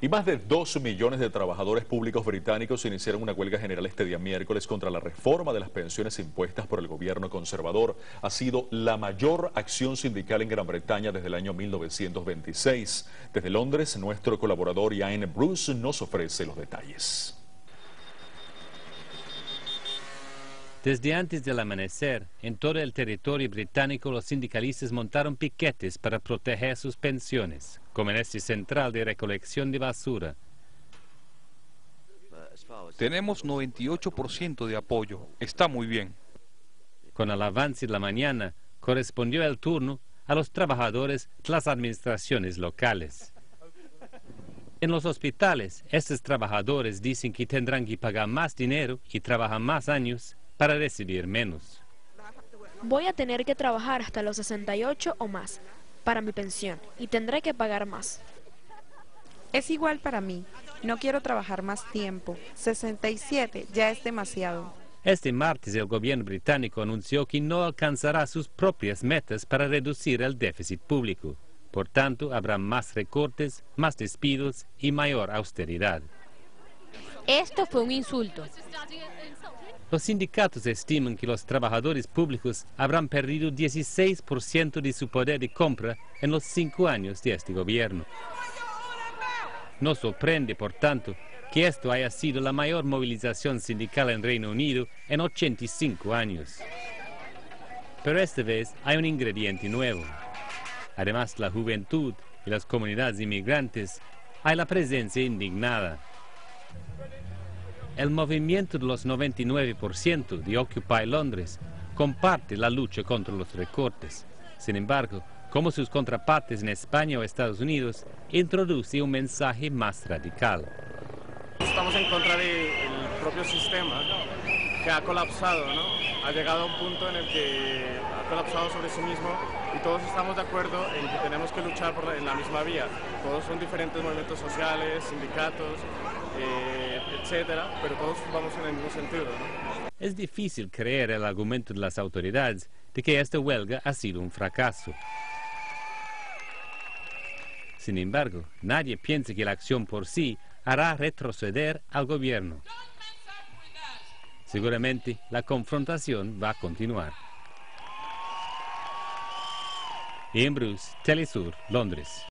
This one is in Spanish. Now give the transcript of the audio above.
Y más de 2 millones de trabajadores públicos británicos iniciaron una huelga general este día miércoles contra la reforma de las pensiones impuestas por el gobierno conservador. Ha sido la mayor acción sindical en Gran Bretaña desde el año 1926. Desde Londres, nuestro colaborador Iain Bruce nos ofrece los detalles. Desde antes del amanecer, en todo el territorio británico los sindicalistas montaron piquetes para proteger sus pensiones, como en este central de recolección de basura. Tenemos 98% de apoyo, está muy bien. Con el avance de la mañana, correspondió el turno a los trabajadores de las administraciones locales. En los hospitales, estos trabajadores dicen que tendrán que pagar más dinero y trabajar más años para recibir menos. Voy a tener que trabajar hasta los 68 o más para mi pensión y tendré que pagar más. Es igual para mí, no quiero trabajar más tiempo, 67 ya es demasiado. Este martes el gobierno británico anunció que no alcanzará sus propias metas para reducir el déficit público. Por tanto, habrá más recortes, más despidos y mayor austeridad. Esto fue un insulto. Los sindicatos estiman que los trabajadores públicos habrán perdido 16% de su poder de compra en los 5 años de este gobierno. No sorprende, por tanto, que esto haya sido la mayor movilización sindical en Reino Unido en 85 años. Pero esta vez hay un ingrediente nuevo. Además de la juventud y las comunidades inmigrantes, hay la presencia indignada. El movimiento de los 99% de Occupy Londres comparte la lucha contra los recortes. Sin embargo, como sus contrapartes en España o Estados Unidos, introduce un mensaje más radical. Estamos en contra del propio sistema que ha colapsado, ¿no? Ha llegado a un punto en el que ha colapsado sobre sí mismo y todos estamos de acuerdo en que tenemos que luchar por en la misma vía. Todos son diferentes movimientos sociales, sindicatos, etcétera, pero todos vamos en el mismo sentido, ¿no? Es difícil creer el argumento de las autoridades de que esta huelga ha sido un fracaso. Sin embargo, nadie piensa que la acción por sí hará retroceder al gobierno. Seguramente la confrontación va a continuar. Iain Bruce, TeleSUR, Londres.